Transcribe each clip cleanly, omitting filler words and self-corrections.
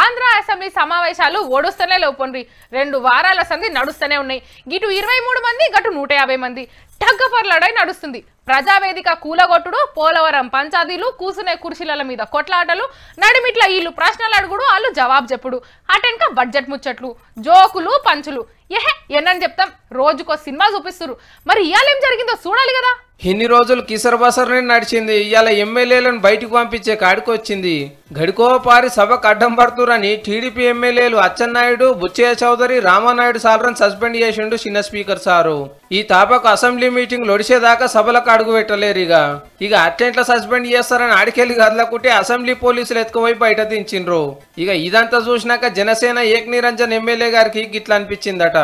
Andhra assembly సమావేశాలు ఓడుస్తూనే లేవుపోండి. 2 వారాల సంధి నడుస్తూనే ఉన్నాయి. ఇటు 23 మంది, గటు 150 మంది టగ్గఫర్ లడాయి నడుస్తుంది. ప్రజావేదిక కూలగొట్టుడు, పోలవరం పంచాదీలు, కూసునే కుర్చీల మీద కొట్లాటలు, నడిమిట్ల ఇల్లు ప్రశ్నలు అడుగుడు, వాళ్ళు జవాబు చెప్పుడు, అటెన్క బడ్జెట్ ముచ్చట్లు, జోకులు పంచులు, ఏహే ఎన్నని చెప్తాం. రోజుకో సినిమా చూపిస్తున్నారు. మరి ఇవాళ ఏం జరిగిందో చూడాలి కదా. ఇన్ని రోజులు కిసరబసరనే నడిచింది, ఇవాళ ఎమ్మెల్యేలను బయటకు పంపించే కాడికొచ్చింది. గడికోపారి సభకు అడ్డం పడుతురని టీడీపీ ఎమ్మెల్యేలు అచ్చెన్నాయుడు, బుచ్చయ్య చౌదరి, రామానాయుడు సార్లను సస్పెండ్ చేసిండు చిన్న స్పీకర్ సారు. ఈ తాపకు అసెంబ్లీ మీటింగ్ లొడిసేదాకా సభలకు అడుగు పెట్టలేరుగా. ఇక అటెంట్ల సస్పెండ్ చేస్తారని ఆడికెళ్ళి కదలకుంటే అసెంబ్లీ పోలీసులు ఎత్తుకుపోయి బయట దించిండ్రు. ఇక ఇదంతా చూసినాక జనసేన ఏకనిరంజన్ ఎమ్మెల్యే గారికి గిట్లా అనిపించిందట.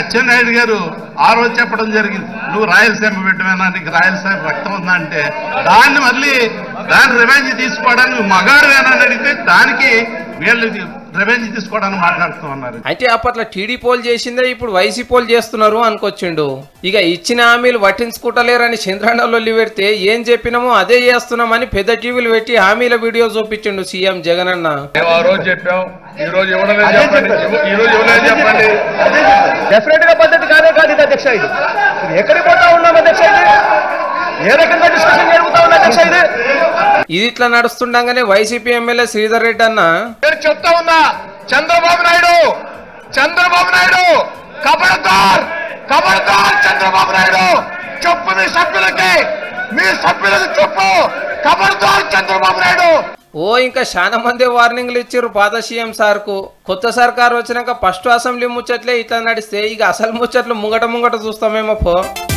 అచ్చెన్నాయుడు గారు ఆ రోజు చెప్పడం జరిగింది, నువ్వు రాయలసీమ బిడ్డవేనా, నీకు రాయలసీమ రక్తం ఉందా అంటే, దాన్ని మళ్ళీ దాన్ని రివెంజ్ తీసుకోవడానికి మగాడువేనా అని అడిగితే దానికి వీళ్ళు రివెంజ్ తీసుకోవడానికి మాట్లాడుతూ ఉన్నారు. అయితే అప్పట్లో టీడీపోలు చేసిందే ఇప్పుడు వైసీపోలు చేస్తున్నారు అనుకొచ్చిండు. ఇక ఇచ్చిన హామీలు పట్టించుకుంటలేరని చంద్రనల్లి పెడితే ఏం చెప్పినామో అదే చేస్తున్నామని పెద్ద టీవీలు పెట్టి హామీల వీడియో చూపించిండు సీఎం జగన్ అన్న. ఆ రోజు చెప్పాం, ఈ రోజు ఇవ్వలేదు చెప్పండి. డెఫినెట్ గా పద్ధతి కాదే కాదు ఇది అధ్యక్ష. ఇది ఎక్కడికి పోతా ఉన్నాం అధ్యక్ష, ఇది ఏ రకంగా డిస్కషన్ జరుగుతా ఉన్నా అధ్యక్ష. ఇది ఇది ఇట్లా నడుస్తుండగానే వైసీపీ ఎమ్మెల్యే శ్రీధర్ రెడ్డి అన్న, నేను చెప్తా ఉన్నా, చంద్రబాబు నాయుడు కబడతార్ చంద్రబాబు నాయుడు చెప్పు, మీ సభ్యులకి చెప్పు, కబడతార్ చంద్రబాబు నాయుడు. ఇంకా చాలా మంది వార్నింగ్లు ఇచ్చారు పాత సీఎం సార్ కు. కొత్త సర్కారు వచ్చినాక ఫస్ట్ అసెంబ్లీ ముచ్చట్లే ఇట్లా నడిస్తే ఇక అసలు ముచ్చట్లు ముంగట చూస్తామేమో పో.